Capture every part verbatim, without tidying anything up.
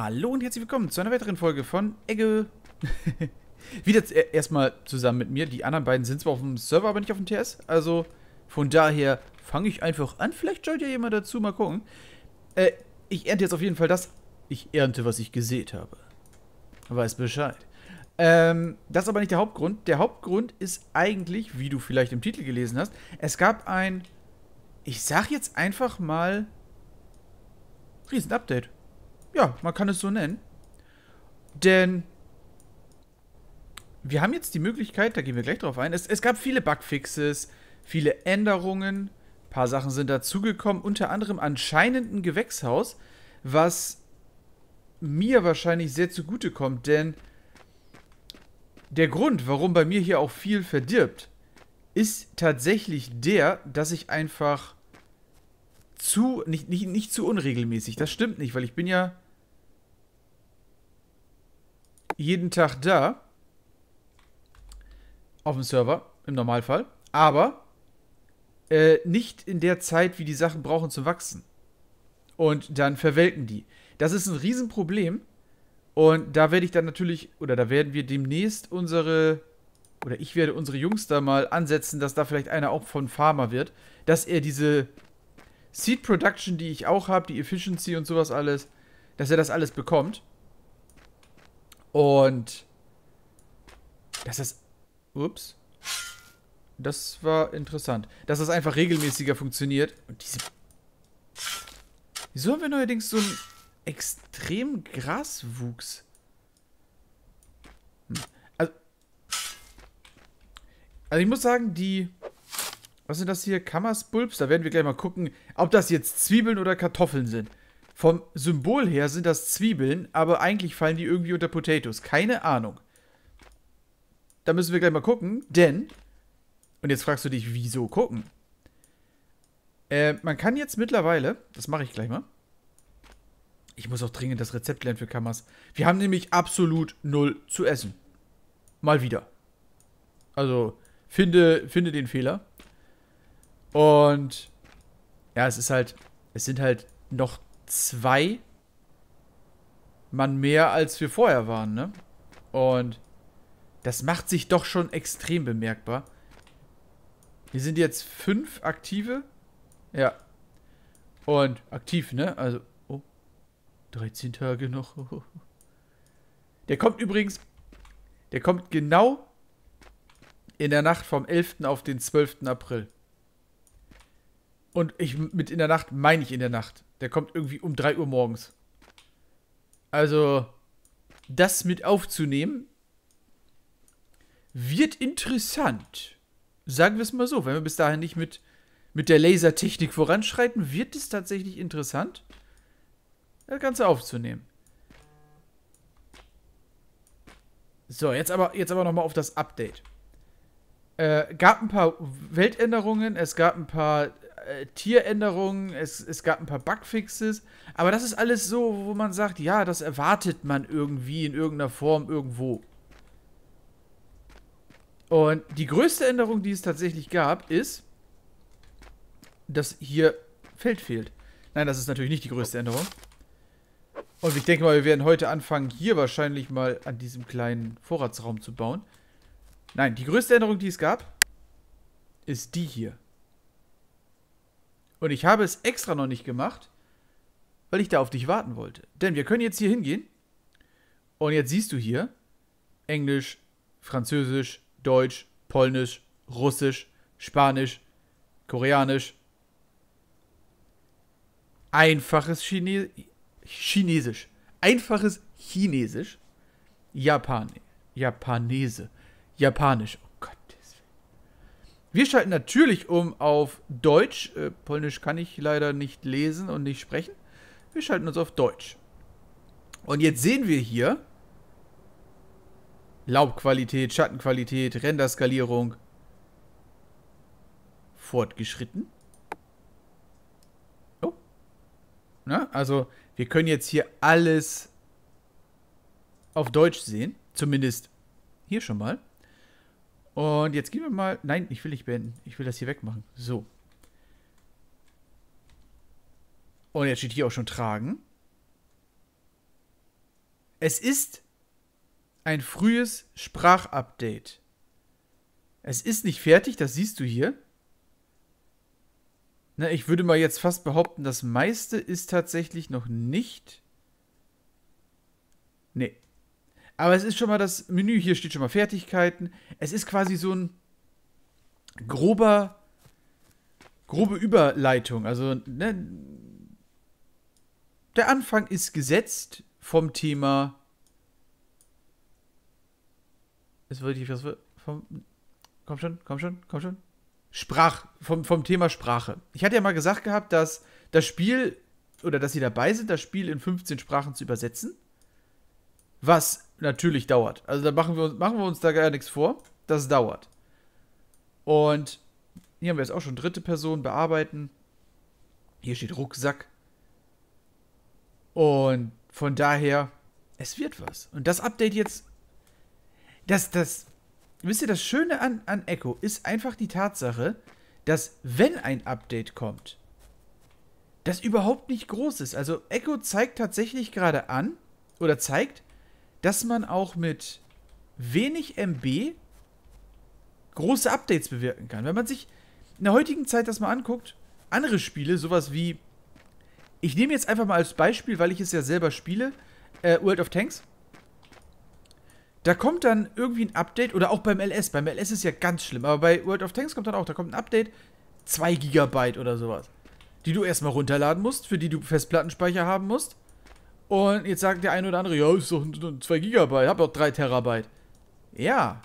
Hallo und herzlich willkommen zu einer weiteren Folge von ECO. Wieder erstmal zusammen mit mir. Die anderen beiden sind zwar auf dem Server, aber nicht auf dem T S. Also von daher fange ich einfach an. Vielleicht schaut ja jemand dazu. Mal gucken. Äh, ich ernte jetzt auf jeden Fall das. Ich ernte, was ich gesät habe. Weiß Bescheid. Ähm, das ist aber nicht der Hauptgrund. Der Hauptgrund ist eigentlich, wie du vielleicht im Titel gelesen hast, es gab ein, ich sag jetzt einfach mal, Riesen-Update. Ja, man kann es so nennen. Denn wir haben jetzt die Möglichkeit, da gehen wir gleich drauf ein, es, es gab viele Bugfixes, viele Änderungen, ein paar Sachen sind dazugekommen, unter anderem anscheinend ein Gewächshaus, was mir wahrscheinlich sehr zugutekommt, denn der Grund, warum bei mir hier auch viel verdirbt, ist tatsächlich der, dass ich einfach zu, nicht, nicht, nicht zu unregelmäßig, das stimmt nicht, weil ich bin ja jeden Tag da, auf dem Server, im Normalfall, aber äh, nicht in der Zeit, wie die Sachen brauchen zum Wachsen. Und dann verwelken die. Das ist ein Riesenproblem. Und da werde ich dann natürlich, oder da werden wir demnächst unsere, oder ich werde unsere Jungs da mal ansetzen, dass da vielleicht einer auch von Farmer wird, dass er diese Seed Production, die ich auch habe, die Efficiency und sowas alles, dass er das alles bekommt. Und dass das, ups, das war interessant, dass das einfach regelmäßiger funktioniert. Und diese, wieso haben wir neuerdings so ein extrem Graswuchs. Hm. Also, also ich muss sagen, die, was sind das hier? Kammersbulbs? Da werden wir gleich mal gucken, ob das jetzt Zwiebeln oder Kartoffeln sind. Vom Symbol her sind das Zwiebeln, aber eigentlich fallen die irgendwie unter Potatoes. Keine Ahnung. Da müssen wir gleich mal gucken, denn, und jetzt fragst du dich, wieso gucken? Äh, man kann jetzt mittlerweile, das mache ich gleich mal, ich muss auch dringend das Rezept lernen für Kammers. Wir haben nämlich absolut null zu essen. Mal wieder. Also, finde, finde den Fehler. Und ja, es ist halt, es sind halt noch zwei Mann mehr, als wir vorher waren, ne? Und das macht sich doch schon extrem bemerkbar. Wir sind jetzt fünf aktive. Ja. Und aktiv, ne? Also dreizehn Tage noch. Der kommt übrigens, der kommt genau in der Nacht vom elften auf den zwölften April. Und ich mit in der Nacht meine ich in der Nacht. Der kommt irgendwie um drei Uhr morgens. Also, das mit aufzunehmen, wird interessant. Sagen wir es mal so. Wenn wir bis dahin nicht mit, mit der Lasertechnik voranschreiten, wird es tatsächlich interessant, das Ganze aufzunehmen. So, jetzt aber, jetzt aber nochmal auf das Update. Äh, gab ein paar Weltänderungen, es gab ein paar äh, Tieränderungen, es, es gab ein paar Bugfixes, aber das ist alles so, wo man sagt, ja, das erwartet man irgendwie in irgendeiner Form irgendwo. Und die größte Änderung, die es tatsächlich gab, ist, dass hier Feld fehlt. Nein, das ist natürlich nicht die größte Änderung. Und ich denke mal, wir werden heute anfangen, hier wahrscheinlich mal an diesem kleinen Vorratsraum zu bauen. Nein, die größte Änderung, die es gab, ist die hier. Und ich habe es extra noch nicht gemacht, weil ich da auf dich warten wollte. Denn wir können jetzt hier hingehen. Und jetzt siehst du hier Englisch, Französisch, Deutsch, Polnisch, Russisch, Spanisch, Koreanisch. Einfaches Chinesisch. Chinesisch. Einfaches Chinesisch. Japan. Japanese. Japanisch. Oh Gottes Willen. Wir schalten natürlich um auf Deutsch. Äh, Polnisch kann ich leider nicht lesen und nicht sprechen. Wir schalten uns auf Deutsch. Und jetzt sehen wir hier Laubqualität, Schattenqualität, Renderskalierung. Fortgeschritten. Oh. Na, also wir können jetzt hier alles auf Deutsch sehen. Zumindest hier schon mal. Und jetzt gehen wir mal... Nein, ich will nicht beenden. Ich will das hier wegmachen. So. Und jetzt steht hier auch schon tragen. Es ist ein frühes Sprachupdate. Es ist nicht fertig, das siehst du hier. Na, ich würde mal jetzt fast behaupten, das meiste ist tatsächlich noch nicht. Nee. Aber es ist schon mal das Menü, hier steht schon mal Fertigkeiten. Es ist quasi so ein grober, grobe Überleitung. Also, ne, der Anfang ist gesetzt vom Thema. Es wird hier was vom. Komm schon, komm schon, komm schon. Sprach, vom, vom Thema Sprache. Ich hatte ja mal gesagt gehabt, dass das Spiel, oder dass sie dabei sind, das Spiel in fünfzehn Sprachen zu übersetzen. Was natürlich dauert. Also da machen wir, machen wir uns da gar nichts vor. Das dauert. Und hier haben wir jetzt auch schon dritte Person, bearbeiten. Hier steht Rucksack. Und von daher, es wird was. Und das Update jetzt, das, das, wisst ihr, das Schöne an, an Echo ist einfach die Tatsache, dass wenn ein Update kommt, das überhaupt nicht groß ist. Also Echo zeigt tatsächlich gerade an, oder zeigt, dass man auch mit wenig M B große Updates bewirken kann. Wenn man sich in der heutigen Zeit das mal anguckt, andere Spiele, sowas wie, ich nehme jetzt einfach mal als Beispiel, weil ich es ja selber spiele, äh, World of Tanks. Da kommt dann irgendwie ein Update, oder auch beim L S, beim L S ist ja ganz schlimm, aber bei World of Tanks kommt dann auch, da kommt ein Update, zwei Gigabyte oder sowas, die du erstmal runterladen musst, für die du Festplattenspeicher haben musst. Und jetzt sagt der eine oder andere, ja, ist doch zwei Gigabyte, hab doch drei Terabyte. Ja.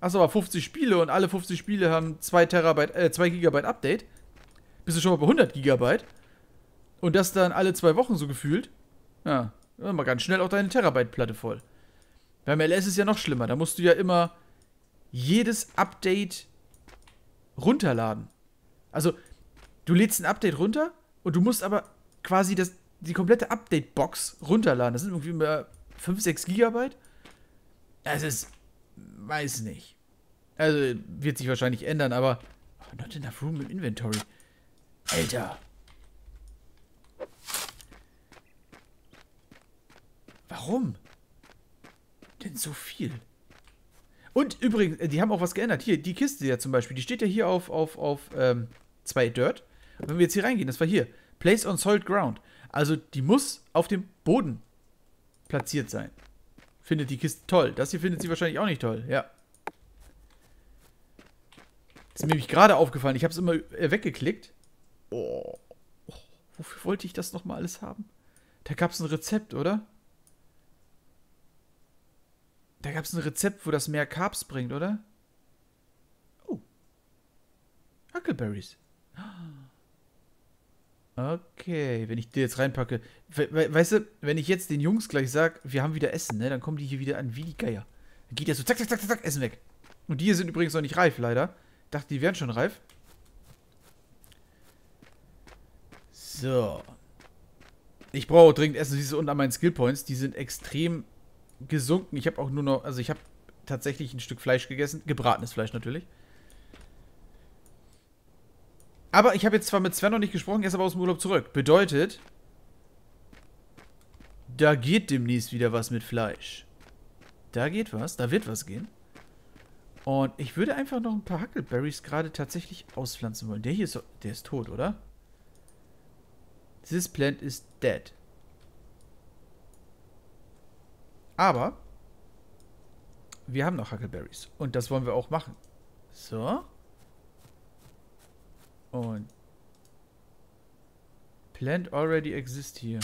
Achso, aber fünfzig Spiele und alle fünfzig Spiele haben zwei Terabyte, äh, zwei Gigabyte Update. Bist du schon mal bei hundert Gigabyte? Und das dann alle zwei Wochen so gefühlt. Ja, mal ganz schnell auch deine Terabyte-Platte voll. Beim L S ist ja noch schlimmer, da musst du ja immer jedes Update runterladen. Also, du lädst ein Update runter und du musst aber quasi das... die komplette Update-Box runterladen. Das sind irgendwie über fünf, sechs Gigabyte. Das ist... weiß nicht. Also, wird sich wahrscheinlich ändern, aber... Oh, not enough room im Inventory. Alter. Warum? Denn so viel? Und übrigens, die haben auch was geändert. Hier, die Kiste ja zum Beispiel, die steht ja hier auf, auf, auf ähm, zwei Dirt. Und wenn wir jetzt hier reingehen, das war hier. Place on solid ground. Also, die muss auf dem Boden platziert sein. Findet die Kiste toll. Das hier findet sie wahrscheinlich auch nicht toll. Ja. Das ist mir nämlich gerade aufgefallen. Ich habe es immer weggeklickt. Oh. Oh. Wofür wollte ich das nochmal alles haben? Da gab es ein Rezept, oder? Da gab es ein Rezept, wo das mehr Carbs bringt, oder? Oh. Huckleberries. Okay, wenn ich dir jetzt reinpacke. We we weißt du, wenn ich jetzt den Jungs gleich sage, wir haben wieder Essen, ne? Dann kommen die hier wieder an wie die Geier. Dann geht ja so zack, zack, zack, zack, Essen weg. Und die hier sind übrigens noch nicht reif, leider. Dachte, die wären schon reif. So. Ich brauche dringend Essen. Siehst du unten an meinen Skillpoints? Die sind extrem gesunken. Ich habe auch nur noch, also ich habe tatsächlich ein Stück Fleisch gegessen. Gebratenes Fleisch natürlich. Aber ich habe jetzt zwar mit Sven noch nicht gesprochen, er ist aber aus dem Urlaub zurück. Bedeutet, da geht demnächst wieder was mit Fleisch. Da geht was, da wird was gehen. Und ich würde einfach noch ein paar Huckleberries gerade tatsächlich auspflanzen wollen. Der hier ist, der ist tot, oder? This plant is dead. Aber wir haben noch Huckleberries. Und das wollen wir auch machen. So. Und Plant already exists hier.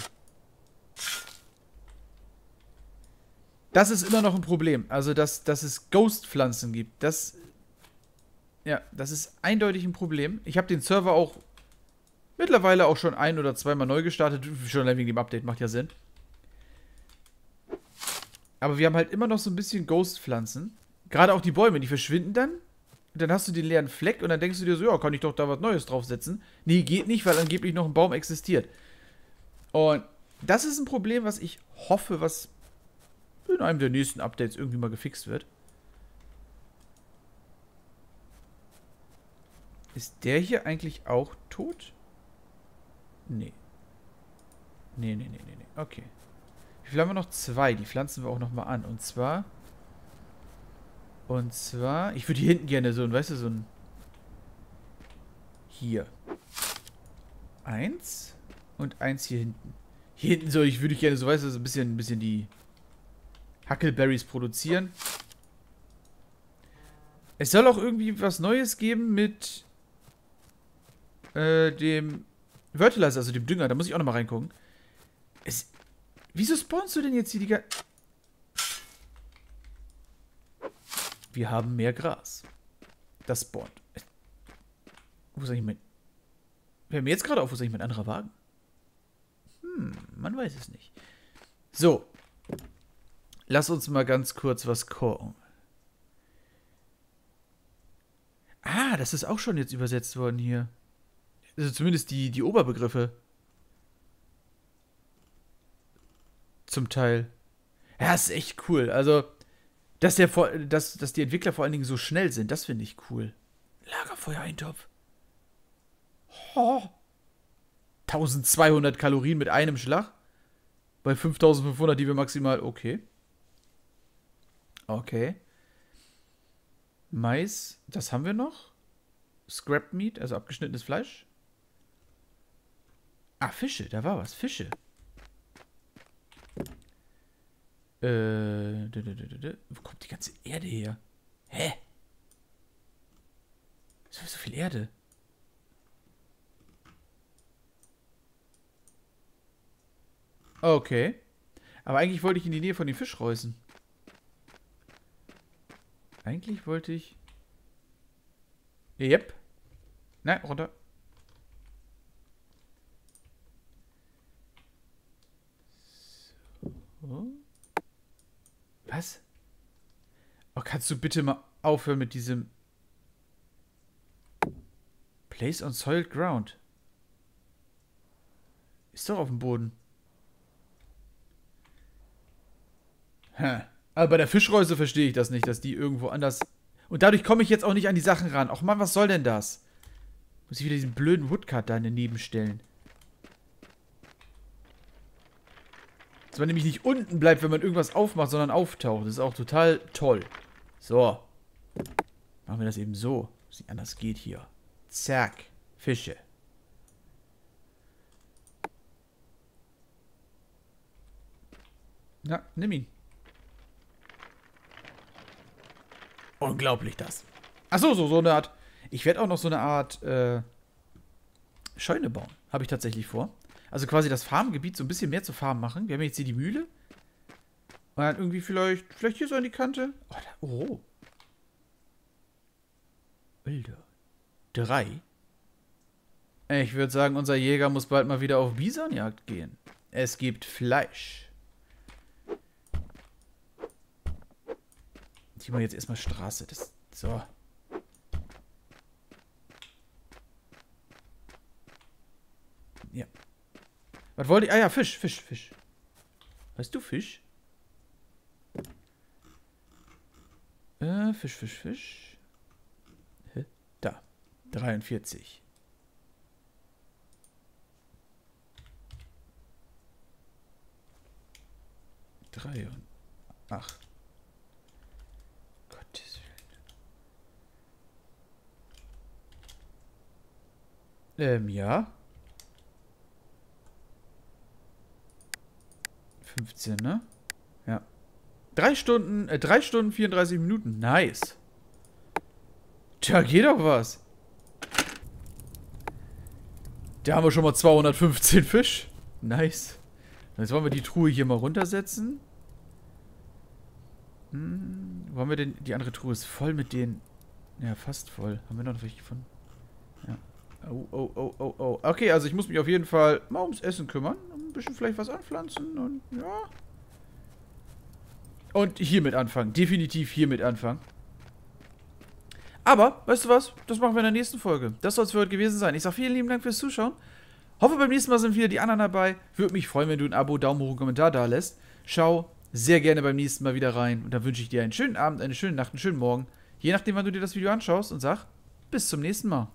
Das ist immer noch ein Problem. Also, dass, dass es Ghost-Pflanzen gibt. Das, ja, das ist eindeutig ein Problem. Ich habe den Server auch mittlerweile auch schon ein- oder zweimal neu gestartet. Schon allein wegen dem Update. Macht ja Sinn. Aber wir haben halt immer noch so ein bisschen Ghost-Pflanzen. Gerade auch die Bäume. Die verschwinden dann. Dann hast du den leeren Fleck und dann denkst du dir so, ja, kann ich doch da was Neues draufsetzen. Nee, geht nicht, weil angeblich noch ein Baum existiert. Und das ist ein Problem, was ich hoffe, was in einem der nächsten Updates irgendwie mal gefixt wird. Ist der hier eigentlich auch tot? Nee. Nee, nee, nee, nee, nee. Okay. Wie viel haben wir noch? Zwei. Die pflanzen wir auch nochmal an. Und zwar... Und zwar... Ich würde hier hinten gerne so ein... Weißt du, so ein... Hier. Eins. Und eins hier hinten. Hier hinten soll ich... Würde ich gerne so, weißt du, so ein bisschen, ein bisschen die... Huckleberries produzieren. Es soll auch irgendwie was Neues geben mit... Äh, dem... Fertilizer, also dem Dünger. Da muss ich auch nochmal reingucken. Es... Wieso spawnst du denn jetzt hier die Ge... Wir haben mehr Gras. Das spawnt. Wo ist eigentlich mein... Fällt mir jetzt gerade auf, wo ist eigentlich mein anderer Wagen? Hm, man weiß es nicht. So. Lass uns mal ganz kurz was gucken. Ah, das ist auch schon jetzt übersetzt worden hier. Also zumindest die, die Oberbegriffe. Zum Teil. Ja, ist echt cool. Also, dass, der, dass, dass die Entwickler vor allen Dingen so schnell sind, das finde ich cool. Lagerfeuereintopf. Oh. eintausendzweihundert Kalorien mit einem Schlag. Bei fünftausendfünfhundert, die wir maximal... Okay. Okay. Mais, das haben wir noch. Scrap Meat, also abgeschnittenes Fleisch. Ah, Fische, da war was. Fische. Äh, wo kommt die ganze Erde her? Hä? So, so viel Erde. Okay. Aber eigentlich wollte ich in die Nähe von den Fischreusen. Eigentlich wollte ich... Jep. Nein, runter. So. Was? Oh, kannst du bitte mal aufhören mit diesem... Place on soiled ground. Ist doch auf dem Boden. Hm. Aber bei der Fischreuse verstehe ich das nicht, dass die irgendwo anders... Und dadurch komme ich jetzt auch nicht an die Sachen ran. Och Mann, was soll denn das? Muss ich wieder diesen blöden Woodcut da daneben stellen. Dass man nämlich nicht unten bleibt, wenn man irgendwas aufmacht, sondern auftaucht. Das ist auch total toll. So. Machen wir das eben so. Dass es nicht anders geht hier. Zack. Fische. Na, nimm ihn. Unglaublich das. Achso, so, so eine Art. Ich werde auch noch so eine Art äh, Scheune bauen. Habe ich tatsächlich vor. Also quasi das Farmgebiet so ein bisschen mehr zu Farm machen. Wir haben jetzt hier die Mühle. Und dann irgendwie vielleicht, vielleicht hier so an die Kante. Oh. Da, oh. Bilder. Drei. Ich würde sagen, unser Jäger muss bald mal wieder auf Bisonjagd gehen. Es gibt Fleisch. Ich mache jetzt erstmal Straße. Das, so. Ja. Was wollte ich? Ah ja, Fisch, Fisch, Fisch. Weißt du, Fisch? Äh, Fisch, Fisch, Fisch. Hä? Da. dreiundvierzig. drei und acht. Ähm, ja. fünfzehn, ne? Ja. Drei Stunden, äh, drei Stunden, vierunddreißig Minuten. Nice. Tja, geht doch was. Da haben wir schon mal zweihundertfünfzehn Fisch. Nice. Jetzt wollen wir die Truhe hier mal runtersetzen. Hm, wollen wir denn... Die andere Truhe ist voll mit den... Ja, fast voll. Haben wir noch welche gefunden? Ja. Oh, oh, oh, oh, oh. Okay, also ich muss mich auf jeden Fall mal ums Essen kümmern. Ein bisschen vielleicht was anpflanzen und ja. Und hiermit anfangen. Definitiv hiermit anfangen. Aber, weißt du was? Das machen wir in der nächsten Folge. Das soll es für heute gewesen sein. Ich sage vielen lieben Dank fürs Zuschauen. Hoffe, beim nächsten Mal sind wieder die anderen dabei. Würde mich freuen, wenn du ein Abo, Daumen hoch und Kommentar da lässt. Schau sehr gerne beim nächsten Mal wieder rein. Und dann wünsche ich dir einen schönen Abend, eine schöne Nacht, einen schönen Morgen. Je nachdem, wann du dir das Video anschaust und sag, bis zum nächsten Mal.